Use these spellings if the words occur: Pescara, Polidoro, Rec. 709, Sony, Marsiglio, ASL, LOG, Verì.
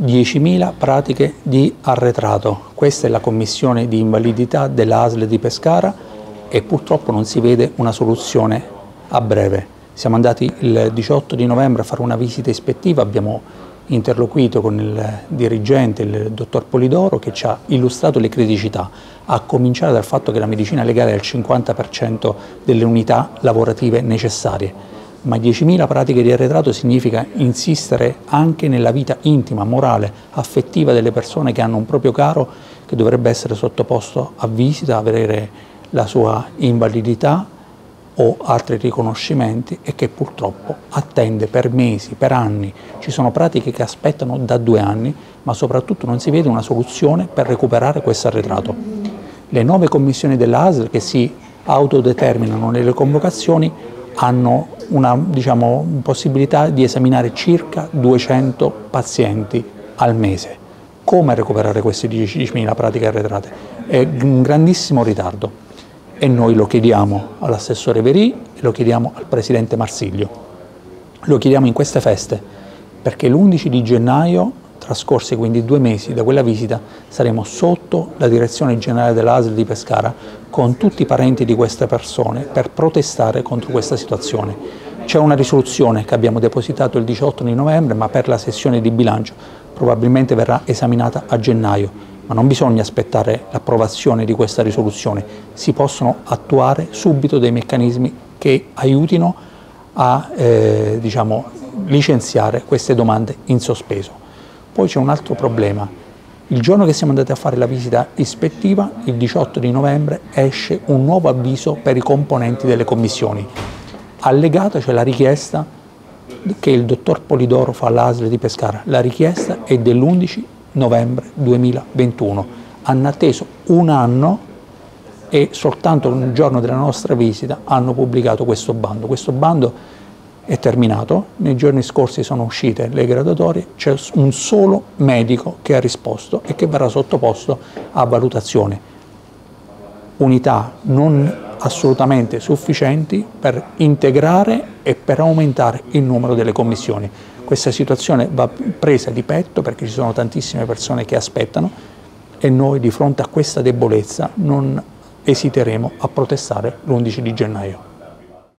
10.000 pratiche di arretrato. Questa è la commissione di invalidità della ASL di Pescara e purtroppo non si vede una soluzione a breve. Siamo andati il 18 di novembre a fare una visita ispettiva, abbiamo interloquito con il dirigente, il dottor Polidoro, che ci ha illustrato le criticità, a cominciare dal fatto che la medicina legale è al 50% delle unità lavorative necessarie. Ma 10.000 pratiche di arretrato significa insistere anche nella vita intima, morale, affettiva delle persone che hanno un proprio caro che dovrebbe essere sottoposto a visita, avere la sua invalidità o altri riconoscimenti e che purtroppo attende per mesi, per anni. Ci sono pratiche che aspettano da 2 anni, ma soprattutto non si vede una soluzione per recuperare questo arretrato. Le 9 commissioni dell'ASL che si autodeterminano nelle convocazioni hanno una possibilità di esaminare circa 200 pazienti al mese. Come recuperare queste 10.000 pratiche arretrate? È un grandissimo ritardo e noi lo chiediamo all'assessore Verì, lo chiediamo al presidente Marsiglio, lo chiediamo in queste feste perché l'11 di gennaio, trascorsi quindi 2 mesi da quella visita, saremo sotto la direzione generale dell'ASL di Pescara con tutti i parenti di queste persone per protestare contro questa situazione. C'è una risoluzione che abbiamo depositato il 18 di novembre, ma per la sessione di bilancio probabilmente verrà esaminata a gennaio. Ma non bisogna aspettare l'approvazione di questa risoluzione, si possono attuare subito dei meccanismi che aiutino a licenziare queste domande in sospeso. Poi c'è un altro problema. Il giorno che siamo andati a fare la visita ispettiva, il 18 di novembre, esce un nuovo avviso per i componenti delle commissioni. Allegata c'è la richiesta che il dottor Polidoro fa all'ASL di Pescara. La richiesta è dell'11 novembre 2021. Hanno atteso 1 anno e soltanto il giorno della nostra visita hanno pubblicato questo bando. Questo bando è terminato, nei giorni scorsi sono uscite le graduatorie, c'è un solo medico che ha risposto e che verrà sottoposto a valutazione. Unità non assolutamente sufficienti per integrare e per aumentare il numero delle commissioni. Questa situazione va presa di petto perché ci sono tantissime persone che aspettano e noi di fronte a questa debolezza non esiteremo a protestare l'11 di gennaio.